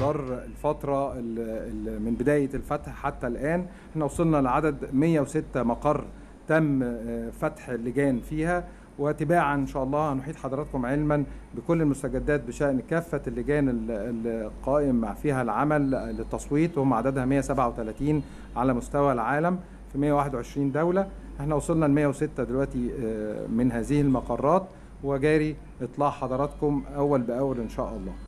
مدار الفترة من بداية الفتح حتى الآن احنا وصلنا لعدد 106 مقر تم فتح اللجان فيها، وتباعا إن شاء الله هنحيط حضراتكم علما بكل المستجدات بشأن كافة اللجان القائم فيها العمل للتصويت، وهم عددها 137 على مستوى العالم في 121 دولة. احنا وصلنا ل 106 دلوقتي من هذه المقرات، وجاري إطلاع حضراتكم أول بأول إن شاء الله.